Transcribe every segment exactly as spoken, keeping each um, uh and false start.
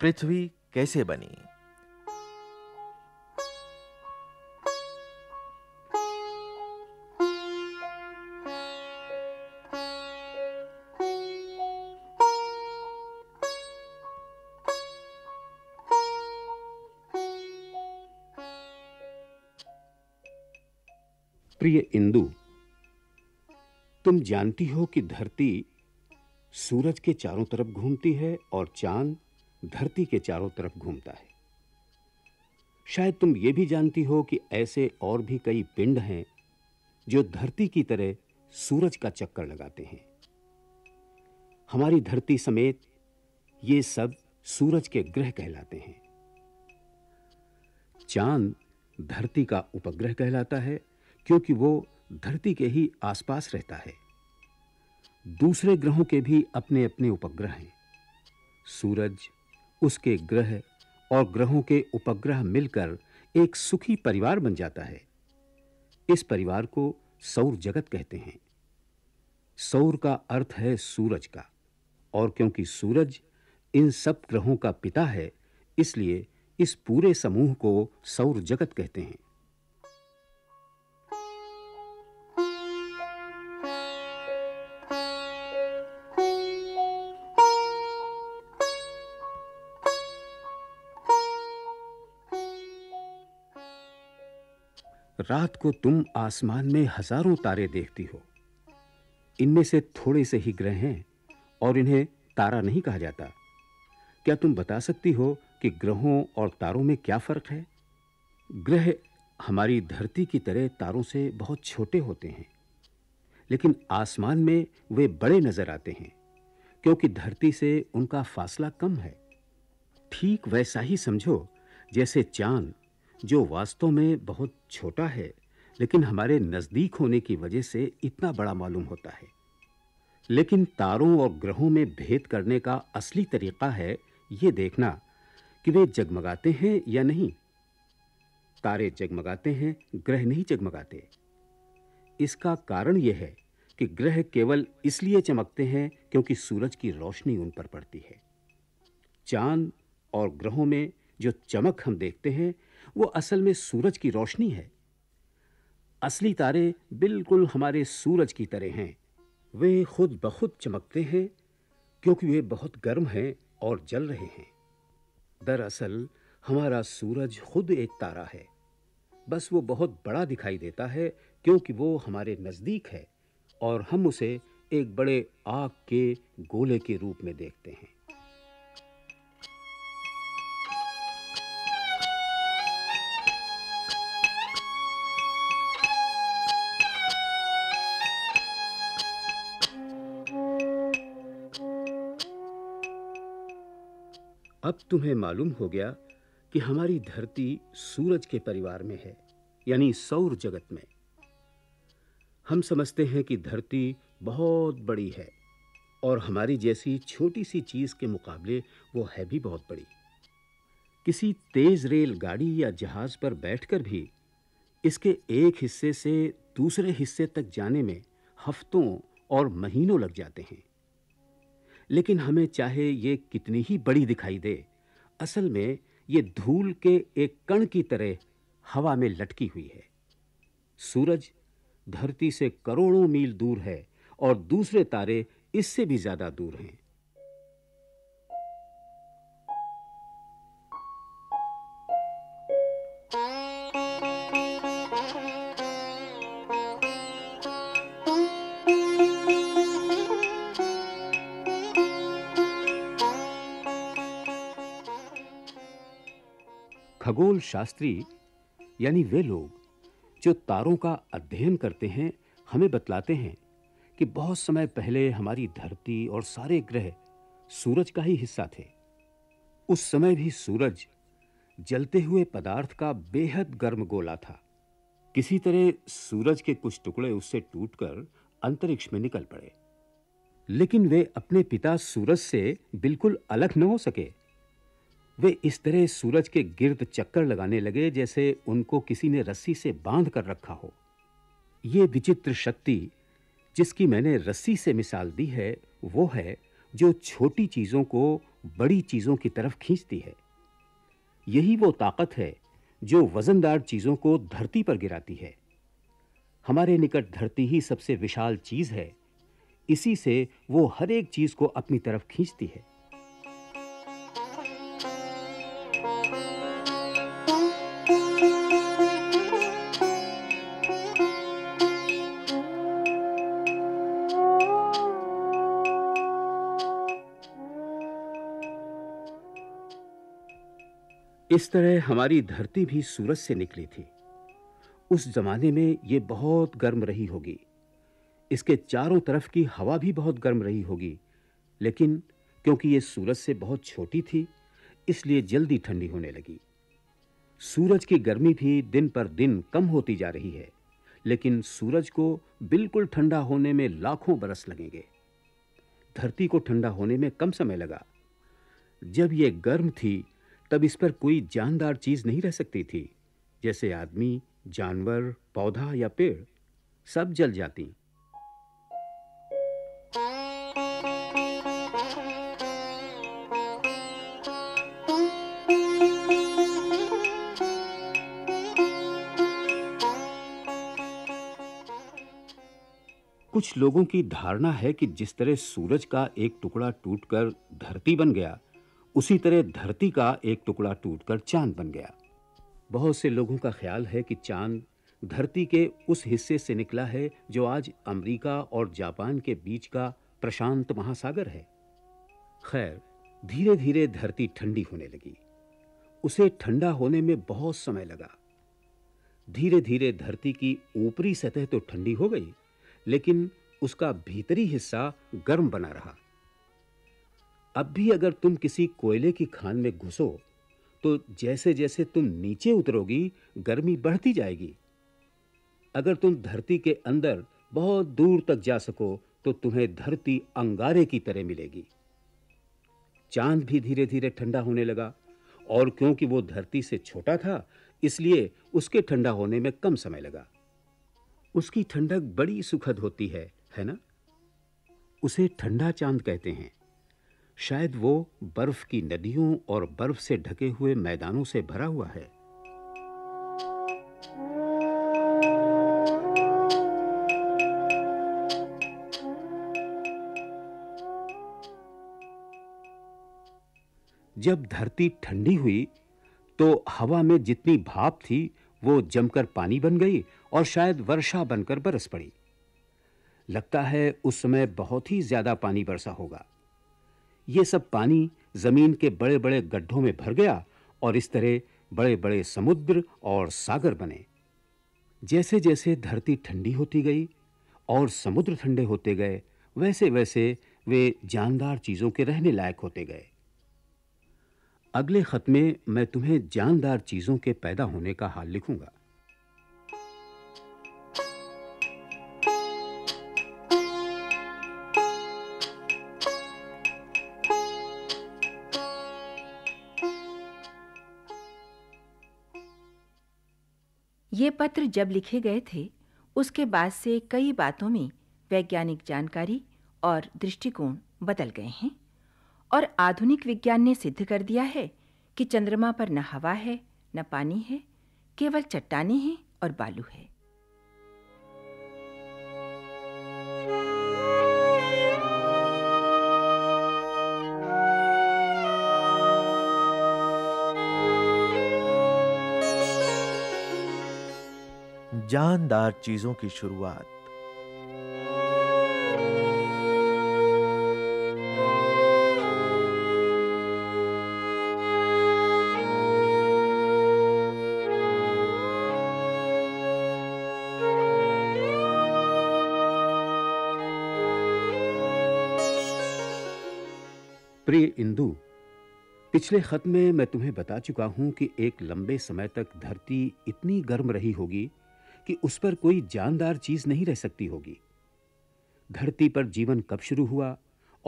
पृथ्वी कैसे बनी। प्रिय इंदु, तुम जानती हो कि धरती सूरज के चारों तरफ घूमती है और चांद धरती के चारों तरफ घूमता है। शायद तुम यह भी जानती हो कि ऐसे और भी कई पिंड हैं जो धरती की तरह सूरज का चक्कर लगाते हैं। हमारी धरती समेत ये सब सूरज के ग्रह कहलाते हैं। चांद धरती का उपग्रह कहलाता है क्योंकि वो धरती के ही आसपास रहता है। दूसरे ग्रहों के भी अपने अपने उपग्रह हैं। सूरज, उसके ग्रह और ग्रहों के उपग्रह मिलकर एक सुखी परिवार बन जाता है। इस परिवार को सौर जगत कहते हैं। सौर का अर्थ है सूरज का, और क्योंकि सूरज इन सब ग्रहों का पिता है, इसलिए इस पूरे समूह को सौर जगत कहते हैं। रात को तुम आसमान में हजारों तारे देखती हो। इनमें से थोड़े से ही ग्रह हैं और इन्हें तारा नहीं कहा जाता। क्या तुम बता सकती हो कि ग्रहों और तारों में क्या फर्क है? ग्रह हमारी धरती की तरह तारों से बहुत छोटे होते हैं, लेकिन आसमान में वे बड़े नजर आते हैं क्योंकि धरती से उनका फासला कम है। ठीक वैसा ही समझो जैसे चांद, जो वास्तव में बहुत छोटा है लेकिन हमारे नजदीक होने की वजह से इतना बड़ा मालूम होता है। लेकिन तारों और ग्रहों में भेद करने का असली तरीका है ये देखना कि वे जगमगाते हैं या नहीं। तारे जगमगाते हैं, ग्रह नहीं जगमगाते। इसका कारण यह है कि ग्रह केवल इसलिए चमकते हैं क्योंकि सूरज की रोशनी उन पर पड़ती है। चांद और ग्रहों में जो चमक हम देखते हैं वो असल में सूरज की रोशनी है। असली तारे बिल्कुल हमारे सूरज की तरह हैं। वे खुद बखुद चमकते हैं क्योंकि वे बहुत गर्म हैं और जल रहे हैं। दरअसल हमारा सूरज खुद एक तारा है, बस वो बहुत बड़ा दिखाई देता है क्योंकि वो हमारे नज़दीक है और हम उसे एक बड़े आग के गोले के रूप में देखते हैं। अब तुम्हें मालूम हो गया कि हमारी धरती सूरज के परिवार में है, यानी सौर जगत में। हम समझते हैं कि धरती बहुत बड़ी है और हमारी जैसी छोटी सी चीज़ के मुकाबले वो है भी बहुत बड़ी। किसी तेज़ रेलगाड़ी या जहाज़ पर बैठकर भी इसके एक हिस्से से दूसरे हिस्से तक जाने में हफ्तों और महीनों लग जाते हैं। लेकिन हमें चाहे ये कितनी ही बड़ी दिखाई दे, असल में ये धूल के एक कण की तरह हवा में लटकी हुई है। सूरज धरती से करोड़ों मील दूर है और दूसरे तारे इससे भी ज्यादा दूर हैं। खगोल शास्त्री यानी वे लोग जो तारों का अध्ययन करते हैं, हमें बतलाते हैं कि बहुत समय पहले हमारी धरती और सारे ग्रह सूरज का ही हिस्सा थे। उस समय भी सूरज जलते हुए पदार्थ का बेहद गर्म गोला था। किसी तरह सूरज के कुछ टुकड़े उससे टूटकर अंतरिक्ष में निकल पड़े, लेकिन वे अपने पिता सूरज से बिल्कुल अलग न हो सके। वे इस तरह सूरज के गिर्द चक्कर लगाने लगे जैसे उनको किसी ने रस्सी से बांध कर रखा हो। ये विचित्र शक्ति जिसकी मैंने रस्सी से मिसाल दी है, वो है जो छोटी चीज़ों को बड़ी चीज़ों की तरफ खींचती है। यही वो ताकत है जो वज़नदार चीज़ों को धरती पर गिराती है। हमारे निकट धरती ही सबसे विशाल चीज़ है, इसी से वो हर एक चीज़ को अपनी तरफ खींचती है। इस तरह हमारी धरती भी सूरज से निकली थी। उस जमाने में ये बहुत गर्म रही होगी, इसके चारों तरफ की हवा भी बहुत गर्म रही होगी, लेकिन क्योंकि ये सूरज से बहुत छोटी थी इसलिए जल्दी ठंडी होने लगी। सूरज की गर्मी भी दिन पर दिन कम होती जा रही है, लेकिन सूरज को बिल्कुल ठंडा होने में लाखों बरस लगेंगे। धरती को ठंडा होने में कम समय लगा। जब ये गर्म थी तब इस पर कोई जानदार चीज़ नहीं रह सकती थी, जैसे आदमी, जानवर, पौधा या पेड़, सब जल जाती। कुछ लोगों की धारणा है कि जिस तरह सूरज का एक टुकड़ा टूटकर धरती बन गया, उसी तरह धरती का एक टुकड़ा टूटकर चांद बन गया। बहुत से लोगों का ख्याल है कि चांद धरती के उस हिस्से से निकला है जो आज अमेरिका और जापान के बीच का प्रशांत महासागर है। खैर, धीरे धीरे धरती ठंडी होने लगी। उसे ठंडा होने में बहुत समय लगा। धीरे धीरे धरती की ऊपरी सतह तो ठंडी हो गई, लेकिन उसका भीतरी हिस्सा गर्म बना रहा। अब भी अगर तुम किसी कोयले की खान में घुसो तो जैसे जैसे तुम नीचे उतरोगी गर्मी बढ़ती जाएगी। अगर तुम धरती के अंदर बहुत दूर तक जा सको तो तुम्हें धरती अंगारे की तरह मिलेगी। चांद भी धीरे धीरे ठंडा होने लगा, और क्योंकि वो धरती से छोटा था इसलिए उसके ठंडा होने में कम समय लगा। उसकी ठंडक बड़ी सुखद होती है, है ना? उसे ठंडा चांद कहते हैं। शायद वो बर्फ की नदियों और बर्फ से ढके हुए मैदानों से भरा हुआ है। जब धरती ठंडी हुई तो हवा में जितनी भाप थी वो जमकर पानी बन गई और शायद वर्षा बनकर बरस पड़ी। लगता है उस समय बहुत ही ज्यादा पानी बरसा होगा। ये सब पानी जमीन के बड़े बड़े गड्ढों में भर गया और इस तरह बड़े बड़े समुद्र और सागर बने। जैसे जैसे धरती ठंडी होती गई और समुद्र ठंडे होते गए, वैसे वैसे वे जानदार चीज़ों के रहने लायक होते गए। अगले खत में मैं तुम्हें जानदार चीज़ों के पैदा होने का हाल लिखूंगा। ये पत्र जब लिखे गए थे उसके बाद से कई बातों में वैज्ञानिक जानकारी और दृष्टिकोण बदल गए हैं, और आधुनिक विज्ञान ने सिद्ध कर दिया है कि चंद्रमा पर न हवा है न पानी है, केवल चट्टानें हैं और बालू है। जानदार चीजों की शुरुआत। प्रिय इंदु, पिछले खत में मैं तुम्हें बता चुका हूं कि एक लंबे समय तक धरती इतनी गर्म रही होगी कि उस पर कोई जानदार चीज नहीं रह सकती होगी। धरती पर जीवन कब शुरू हुआ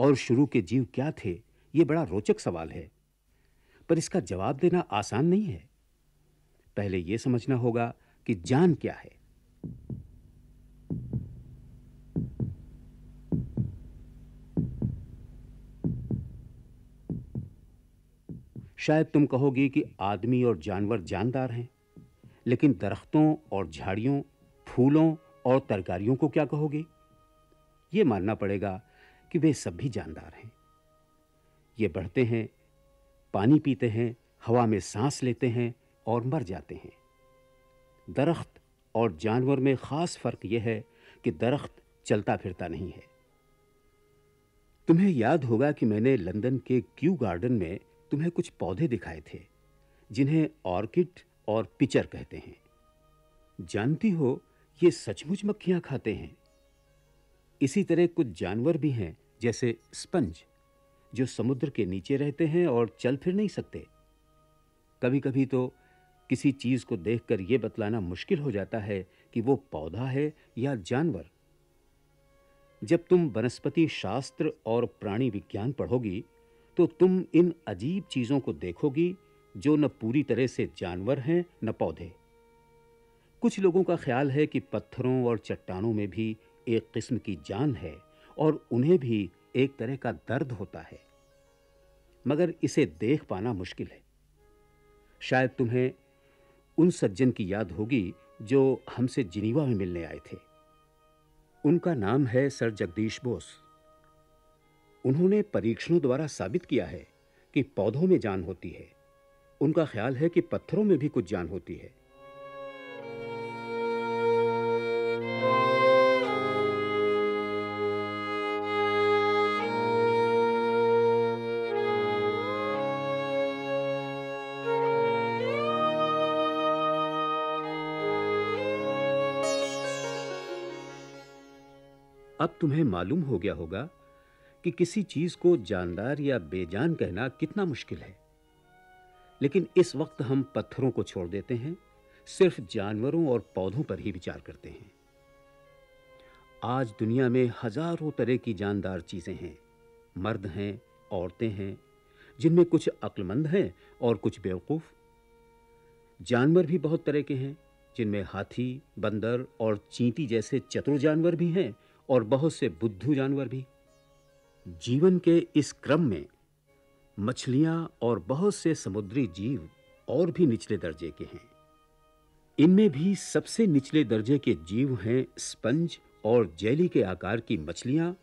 और शुरू के जीव क्या थे, यह बड़ा रोचक सवाल है, पर इसका जवाब देना आसान नहीं है। पहले यह समझना होगा कि जान क्या है। शायद तुम कहोगी कि आदमी और जानवर जानदार हैं, लेकिन दरख्तों और झाड़ियों, फूलों और तरकारियों को क्या कहोगी? ये मानना पड़ेगा कि वे सब भी जानदार हैं। ये बढ़ते हैं, पानी पीते हैं, हवा में सांस लेते हैं और मर जाते हैं। दरख्त और जानवर में ख़ास फ़र्क यह है कि दरख्त चलता फिरता नहीं है। तुम्हें याद होगा कि मैंने लंदन के क्यू गार्डन में तुम्हें कुछ पौधे दिखाए थे जिन्हें ऑर्किड और पिचर कहते हैं। जानती हो, ये सचमुच मक्खियाँ खाते हैं। इसी तरह कुछ जानवर भी हैं, जैसे स्पंज, जो समुद्र के नीचे रहते हैं और चल फिर नहीं सकते। कभी-कभी तो किसी चीज़ को देखकर यह बतलाना मुश्किल हो जाता है कि वो पौधा है या जानवर। जब तुम वनस्पति शास्त्र और प्राणी विज्ञान पढ़ोगी तो तुम इन अजीब चीज़ों को देखोगी जो न पूरी तरह से जानवर हैं न पौधे। कुछ लोगों का ख्याल है कि पत्थरों और चट्टानों में भी एक किस्म की जान है और उन्हें भी एक तरह का दर्द होता है, मगर इसे देख पाना मुश्किल है। शायद तुम्हें उन सज्जन की याद होगी जो हमसे जिनीवा में मिलने आए थे। उनका नाम है सर जगदीश बोस। उन्होंने परीक्षणों द्वारा साबित किया है कि पौधों में जान होती है। उनका ख्याल है कि पत्थरों में भी कुछ जान होती है। अब तुम्हें मालूम हो गया होगा कि किसी चीज़ को जानदार या बेजान कहना कितना मुश्किल है, लेकिन इस वक्त हम पत्थरों को छोड़ देते हैं, सिर्फ जानवरों और पौधों पर ही विचार करते हैं। आज दुनिया में हजारों तरह की जानदार चीज़ें हैं। मर्द हैं, औरतें हैं, जिनमें कुछ अक्लमंद हैं और कुछ बेवकूफ़। जानवर भी बहुत तरह के हैं, जिनमें हाथी, बंदर और चींटी जैसे चतुर जानवर भी हैं और बहुत से बुद्धू जानवर भी। जीवन के इस क्रम में मछलियां और बहुत से समुद्री जीव और भी निचले दर्जे के हैं। इनमें भी सबसे निचले दर्जे के जीव हैं स्पंज और जेली के आकार की मछलियां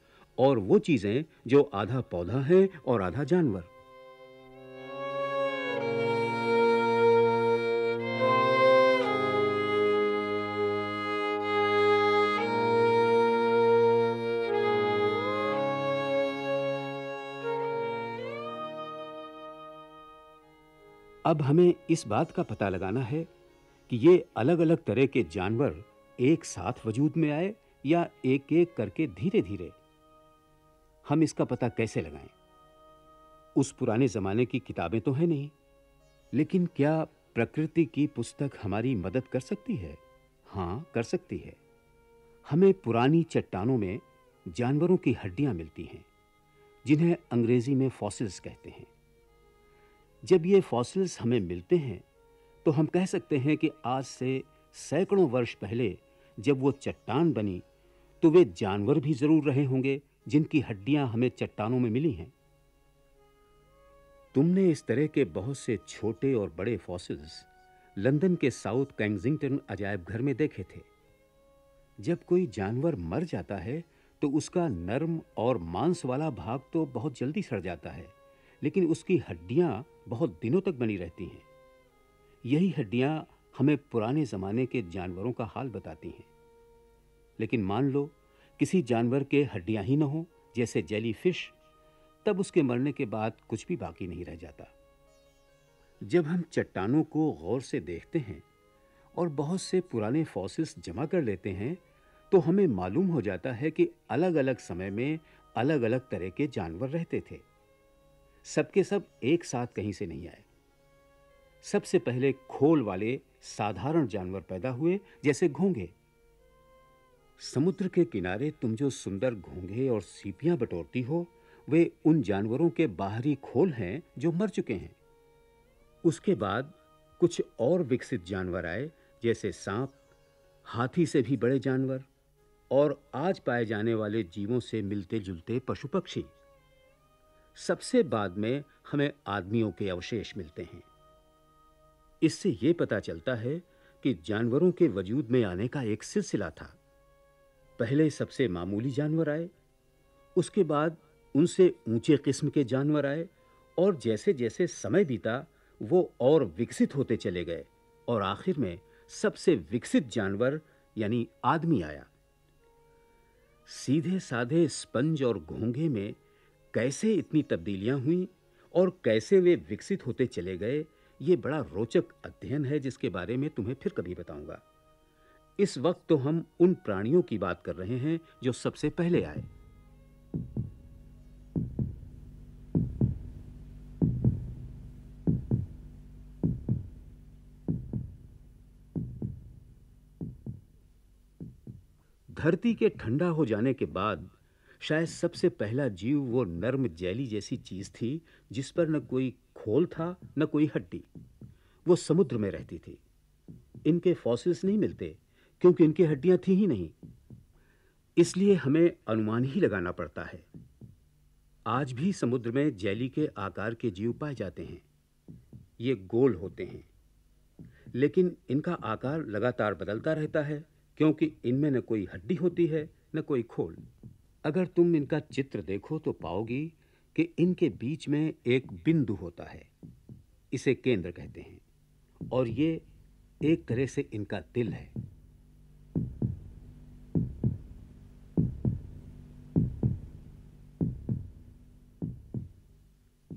और वो चीज़ें जो आधा पौधा है और आधा जानवर। अब हमें इस बात का पता लगाना है कि ये अलग-अलग तरह के जानवर एक साथ वजूद में आए या एक-एक करके धीरे-धीरे। हम इसका पता कैसे लगाएं? उस पुराने ज़माने की किताबें तो हैं नहीं, लेकिन क्या प्रकृति की पुस्तक हमारी मदद कर सकती है? हाँ, कर सकती है। हमें पुरानी चट्टानों में जानवरों की हड्डियाँ मिलती हैं, जिन्हें अंग्रेजी में फॉसिल्स कहते हैं। जब ये फॉसिल्स हमें मिलते हैं तो हम कह सकते हैं कि आज से सैकड़ों वर्ष पहले जब वो चट्टान बनी तो वे जानवर भी ज़रूर रहे होंगे जिनकी हड्डियां हमें चट्टानों में मिली हैं। तुमने इस तरह के बहुत से छोटे और बड़े फॉसिल्स लंदन के साउथ कैंसिंगटन अजायब घर में देखे थे। जब कोई जानवर मर जाता है तो उसका नर्म और मांस वाला भाग तो बहुत जल्दी सड़ जाता है, लेकिन उसकी हड्डियाँ बहुत दिनों तक बनी रहती हैं। यही हड्डियाँ हमें पुराने ज़माने के जानवरों का हाल बताती हैं। लेकिन मान लो किसी जानवर के हड्डियाँ ही न हों, जैसे जेलीफिश, तब उसके मरने के बाद कुछ भी बाकी नहीं रह जाता। जब हम चट्टानों को गौर से देखते हैं और बहुत से पुराने फॉसिल्स जमा कर लेते हैं तो हमें मालूम हो जाता है कि अलग अलग समय में अलग अलग तरह के जानवर रहते थे। सबके सब एक साथ कहीं से नहीं आए। सबसे पहले खोल वाले साधारण जानवर पैदा हुए, जैसे घोंघे। समुद्र के किनारे तुम जो सुंदर घोंघे और सीपियां बटोरती हो, वे उन जानवरों के बाहरी खोल हैं जो मर चुके हैं। उसके बाद कुछ और विकसित जानवर आए, जैसे सांप, हाथी से भी बड़े जानवर और आज पाए जाने वाले जीवों से मिलते जुलते पशु पक्षी। सबसे बाद में हमें आदमियों के अवशेष मिलते हैं। इससे यह पता चलता है कि जानवरों के वजूद में आने का एक सिलसिला था। पहले सबसे मामूली जानवर आए, उसके बाद उनसे ऊंचे किस्म के जानवर आए, और जैसे जैसे समय बीता वो और विकसित होते चले गए, और आखिर में सबसे विकसित जानवर यानी आदमी आया। सीधे साधे स्पंज और घोंघे में कैसे इतनी तब्दीलियां हुईं और कैसे वे विकसित होते चले गए, ये बड़ा रोचक अध्ययन है जिसके बारे में तुम्हें फिर कभी बताऊंगा। इस वक्त तो हम उन प्राणियों की बात कर रहे हैं जो सबसे पहले आए। धरती के ठंडा हो जाने के बाद शायद सबसे पहला जीव वो नर्म जेली जैसी चीज थी जिस पर न कोई खोल था न कोई हड्डी। वो समुद्र में रहती थी। इनके फॉसिल्स नहीं मिलते क्योंकि इनकी हड्डियां थी ही नहीं, इसलिए हमें अनुमान ही लगाना पड़ता है। आज भी समुद्र में जेली के आकार के जीव पाए जाते हैं। ये गोल होते हैं, लेकिन इनका आकार लगातार बदलता रहता है क्योंकि इनमें न कोई हड्डी होती है न कोई खोल। अगर तुम इनका चित्र देखो तो पाओगी कि इनके बीच में एक बिंदु होता है, इसे केंद्र कहते हैं, और ये एक तरह से इनका दिल है।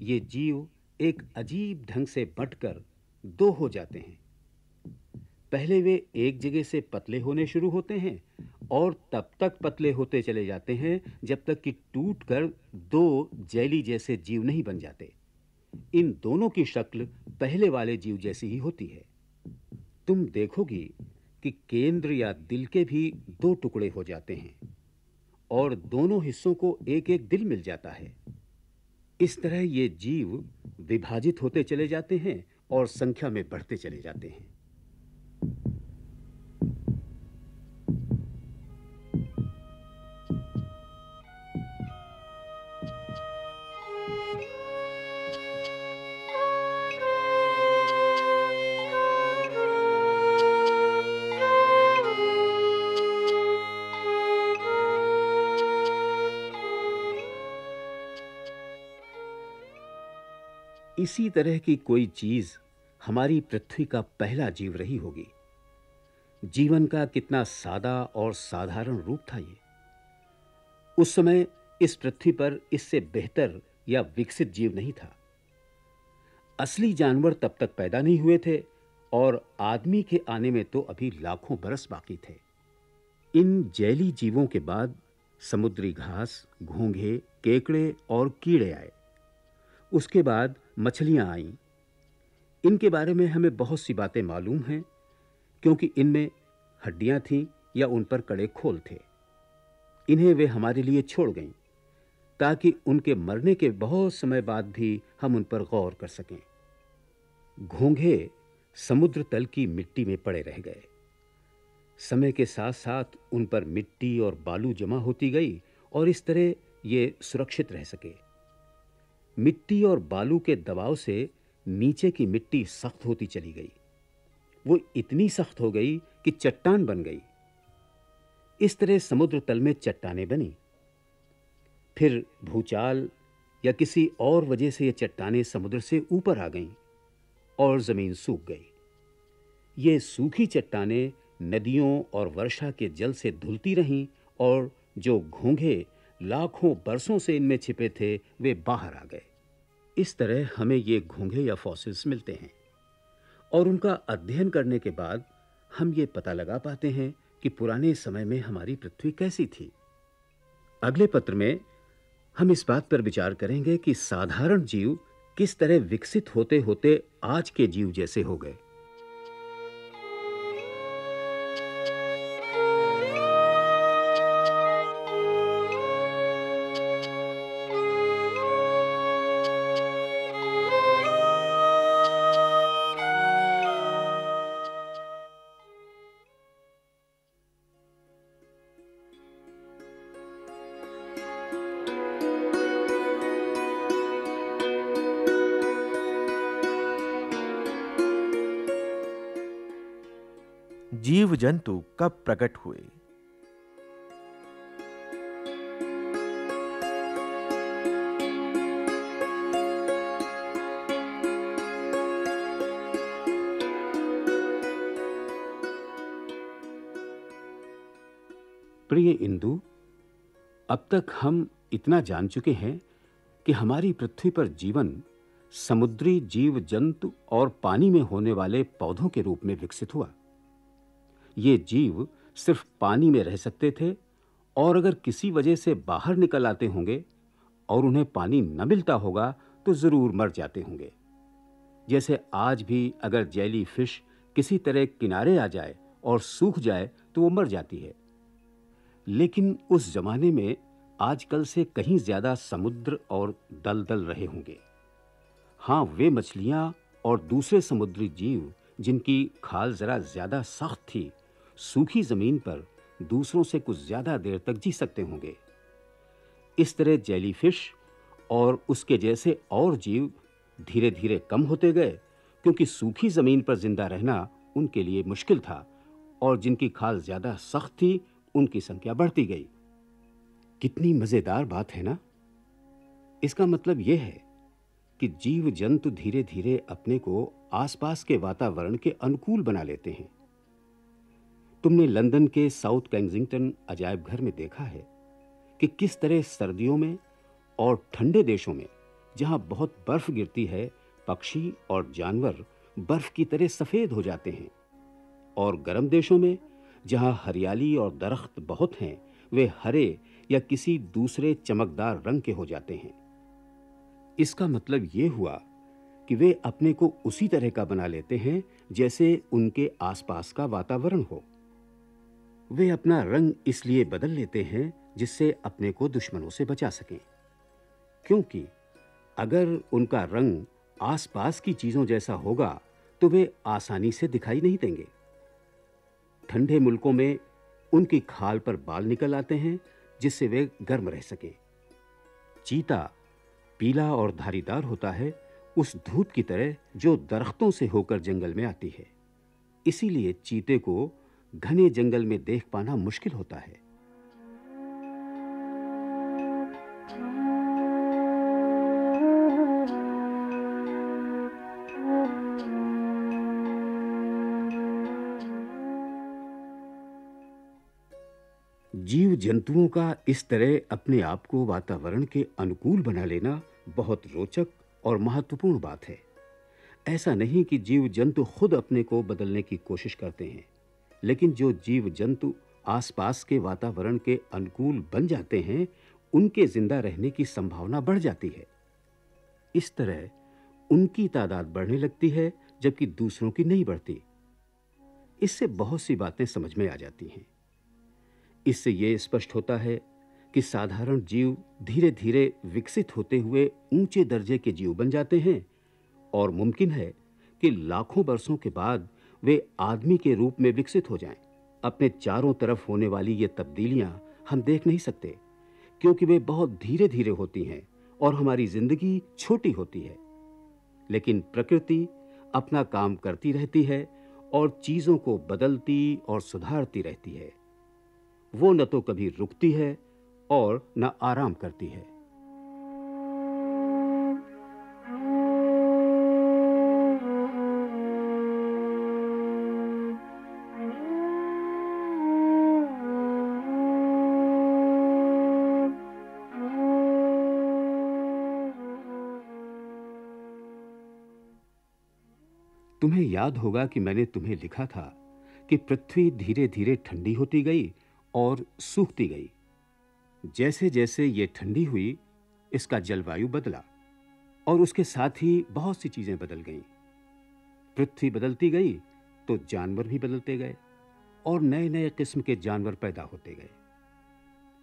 ये जीव एक अजीब ढंग से बंटकर दो हो जाते हैं। पहले वे एक जगह से पतले होने शुरू होते हैं और तब तक पतले होते चले जाते हैं जब तक कि टूटकर दो जेली जैसे जीव नहीं बन जाते। इन दोनों की शक्ल पहले वाले जीव जैसी ही होती है। तुम देखोगी कि केंद्र या दिल के भी दो टुकड़े हो जाते हैं और दोनों हिस्सों को एक एक दिल मिल जाता है। इस तरह ये जीव विभाजित होते चले जाते हैं और संख्या में बढ़ते चले जाते हैं। इसी तरह की कोई चीज हमारी पृथ्वी का पहला जीव रही होगी। जीवन का कितना सादा और साधारण रूप था ये। उस समय इस पृथ्वी पर इससे बेहतर या विकसित जीव नहीं था। असली जानवर तब तक पैदा नहीं हुए थे और आदमी के आने में तो अभी लाखों बरस बाकी थे। इन जैली जीवों के बाद समुद्री घास, घोंघे, केकड़े और कीड़े आए। उसके बाद मछलियां आईं। इनके बारे में हमें बहुत सी बातें मालूम हैं क्योंकि इनमें हड्डियां थीं या उन पर कड़े खोल थे। इन्हें वे हमारे लिए छोड़ गईं ताकि उनके मरने के बहुत समय बाद भी हम उन पर गौर कर सकें। घोंघे समुद्र तल की मिट्टी में पड़े रह गए। समय के साथ साथ उन पर मिट्टी और बालू जमा होती गई और इस तरह ये सुरक्षित रह सके। मिट्टी और बालू के दबाव से नीचे की मिट्टी सख्त होती चली गई। वो इतनी सख्त हो गई कि चट्टान बन गई। इस तरह समुद्र तल में चट्टानें बनी। फिर भूचाल या किसी और वजह से ये चट्टानें समुद्र से ऊपर आ गईं और जमीन सूख गई। ये सूखी चट्टानें नदियों और वर्षा के जल से धुलती रहीं और जो घोंघे लाखों बरसों से इनमें छिपे थे वे बाहर आ गए। इस तरह हमें ये घोंघे या फॉसिल्स मिलते हैं और उनका अध्ययन करने के बाद हम ये पता लगा पाते हैं कि पुराने समय में हमारी पृथ्वी कैसी थी। अगले पत्र में हम इस बात पर विचार करेंगे कि साधारण जीव किस तरह विकसित होते होते आज के जीव जैसे हो गए। जीव जंतु कब प्रकट हुए। प्रिय इंदु, अब तक हम इतना जान चुके हैं कि हमारी पृथ्वी पर जीवन समुद्री जीव जंतु और पानी में होने वाले पौधों के रूप में विकसित हुआ। ये जीव सिर्फ पानी में रह सकते थे और अगर किसी वजह से बाहर निकल आते होंगे और उन्हें पानी न मिलता होगा तो ज़रूर मर जाते होंगे। जैसे आज भी अगर जेली फिश किसी तरह किनारे आ जाए और सूख जाए तो वो मर जाती है, लेकिन उस जमाने में आजकल से कहीं ज़्यादा समुद्र और दलदल रहे होंगे। हाँ, वे मछलियाँ और दूसरे समुद्री जीव जिनकी खाल ज़रा ज़्यादा सख्त थी, सूखी ज़मीन पर दूसरों से कुछ ज़्यादा देर तक जी सकते होंगे। इस तरह जेलीफिश और उसके जैसे और जीव धीरे धीरे कम होते गए, क्योंकि सूखी ज़मीन पर जिंदा रहना उनके लिए मुश्किल था और जिनकी खाल ज़्यादा सख्त थी उनकी संख्या बढ़ती गई। कितनी मज़ेदार बात है ना। इसका मतलब यह है कि जीव जंतु धीरे धीरे अपने को आसपास के वातावरण के अनुकूल बना लेते हैं। तुमने लंदन के साउथ कैंसिंगटन अजायब घर में देखा है कि किस तरह सर्दियों में और ठंडे देशों में जहां बहुत बर्फ गिरती है, पक्षी और जानवर बर्फ की तरह सफ़ेद हो जाते हैं, और गर्म देशों में जहां हरियाली और दरख्त बहुत हैं वे हरे या किसी दूसरे चमकदार रंग के हो जाते हैं। इसका मतलब ये हुआ कि वे अपने को उसी तरह का बना लेते हैं जैसे उनके आसपास का वातावरण हो। वे अपना रंग इसलिए बदल लेते हैं जिससे अपने को दुश्मनों से बचा सकें, क्योंकि अगर उनका रंग आसपास की चीज़ों जैसा होगा तो वे आसानी से दिखाई नहीं देंगे। ठंडे मुल्कों में उनकी खाल पर बाल निकल आते हैं जिससे वे गर्म रह सकें। चीता पीला और धारीदार होता है उस धूप की तरह जो दरख्तों से होकर जंगल में आती है। इसीलिए चीते को घने जंगल में देख पाना मुश्किल होता है। जीव जंतुओं का इस तरह अपने आप को वातावरण के अनुकूल बना लेना बहुत रोचक और महत्वपूर्ण बात है। ऐसा नहीं कि जीव जंतु खुद अपने को बदलने की कोशिश करते हैं, लेकिन जो जीव जंतु आसपास के वातावरण के अनुकूल बन जाते हैं उनके जिंदा रहने की संभावना बढ़ जाती है। इस तरह उनकी तादाद बढ़ने लगती है जबकि दूसरों की नहीं बढ़ती। इससे बहुत सी बातें समझ में आ जाती हैं। इससे यह स्पष्ट होता है कि साधारण जीव धीरे धीरे विकसित होते हुए ऊंचे दर्जे के जीव बन जाते हैं और मुमकिन है कि लाखों वर्षों के बाद वे आदमी के रूप में विकसित हो जाएं। अपने चारों तरफ होने वाली ये तब्दीलियां हम देख नहीं सकते, क्योंकि वे बहुत धीरे धीरे होती हैं और हमारी जिंदगी छोटी होती है। लेकिन प्रकृति अपना काम करती रहती है और चीज़ों को बदलती और सुधारती रहती है। वो न तो कभी रुकती है और न आराम करती है। तुम्हें याद होगा कि मैंने तुम्हें लिखा था कि पृथ्वी धीरे धीरे ठंडी होती गई और सूखती गई। जैसे जैसे ये ठंडी हुई, इसका जलवायु बदला और उसके साथ ही बहुत सी चीज़ें बदल गईं। पृथ्वी बदलती गई तो जानवर भी बदलते गए और नए नए किस्म के जानवर पैदा होते गए।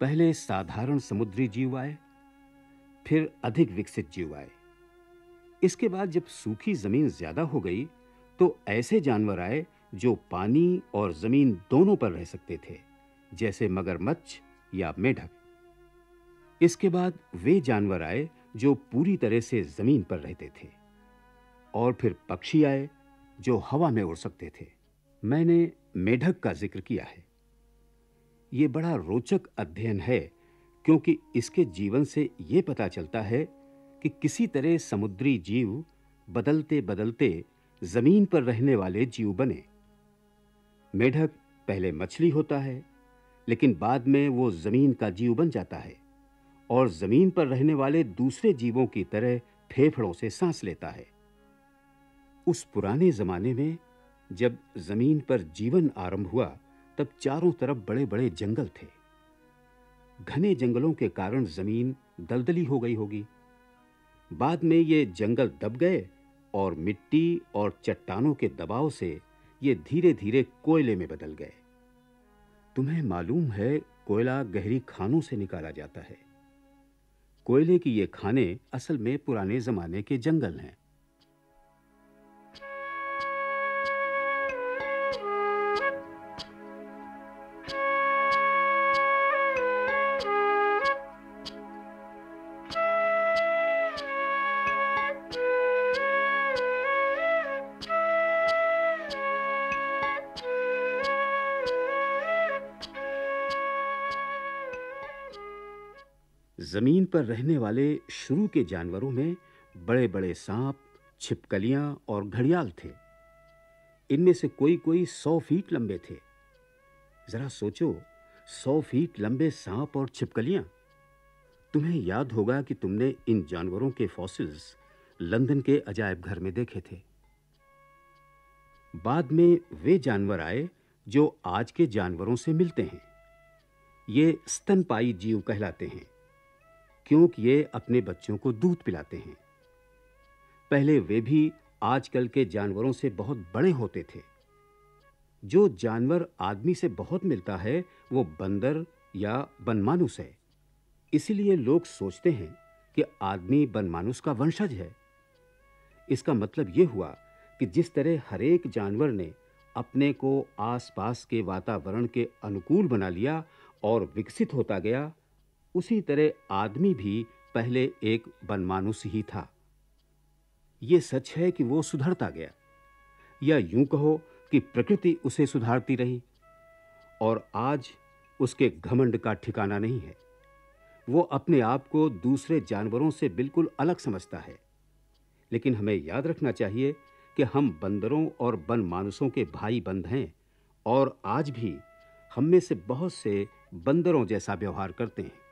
पहले साधारण समुद्री जीव आए, फिर अधिक विकसित जीव आए। इसके बाद जब सूखी ज़मीन ज़्यादा हो गई तो ऐसे जानवर आए जो पानी और ज़मीन दोनों पर रह सकते थे, जैसे मगरमच्छ या मेढक। इसके बाद वे जानवर आए जो पूरी तरह से जमीन पर रहते थे, और फिर पक्षी आए जो हवा में उड़ सकते थे। मैंने मेढक का जिक्र किया है। ये बड़ा रोचक अध्ययन है क्योंकि इसके जीवन से ये पता चलता है कि किसी तरह समुद्री जीव बदलते बदलते जमीन पर रहने वाले जीव बने। मेढक पहले मछली होता है, लेकिन बाद में वो जमीन का जीव बन जाता है और जमीन पर रहने वाले दूसरे जीवों की तरह फेफड़ों से सांस लेता है। उस पुराने जमाने में जब जमीन पर जीवन आरंभ हुआ, तब चारों तरफ बड़े-बड़े जंगल थे। घने जंगलों के कारण जमीन दलदली हो गई होगी। बाद में ये जंगल दब गए और मिट्टी और चट्टानों के दबाव से ये धीरे-धीरे कोयले में बदल गए। तुम्हें मालूम है, कोयला गहरी खानों से निकाला जाता है। कोयले की ये खाने असल में पुराने जमाने के जंगल हैं। जमीन पर रहने वाले शुरू के जानवरों में बड़े-बड़े सांप, छिपकलियां और घड़ियाल थे। इनमें से कोई-कोई सौ फीट लंबे थे। जरा सोचो, सौ फीट लंबे सांप और छिपकलियां। तुम्हें याद होगा कि तुमने इन जानवरों के फॉसिल्स लंदन के अजायब घर में देखे थे। बाद में वे जानवर आए जो आज के जानवरों से मिलते हैं। ये स्तनपायी जीव कहलाते हैं क्योंकि ये अपने बच्चों को दूध पिलाते हैं। पहले वे भी आजकल के जानवरों से बहुत बड़े होते थे। जो जानवर आदमी से बहुत मिलता है वो बंदर या बनमानुस है। इसलिए लोग सोचते हैं कि आदमी बनमानुस का वंशज है। इसका मतलब ये हुआ कि जिस तरह हर एक जानवर ने अपने को आसपास के वातावरण के अनुकूल बना लिया और विकसित होता गया, उसी तरह आदमी भी पहले एक बनमानुस ही था। यह सच है कि वो सुधरता गया, या यूं कहो कि प्रकृति उसे सुधारती रही, और आज उसके घमंड का ठिकाना नहीं है। वो अपने आप को दूसरे जानवरों से बिल्कुल अलग समझता है। लेकिन हमें याद रखना चाहिए कि हम बंदरों और बनमानुसों के भाई बंद हैं और आज भी हम में से बहुत से बंदरों जैसा व्यवहार करते हैं।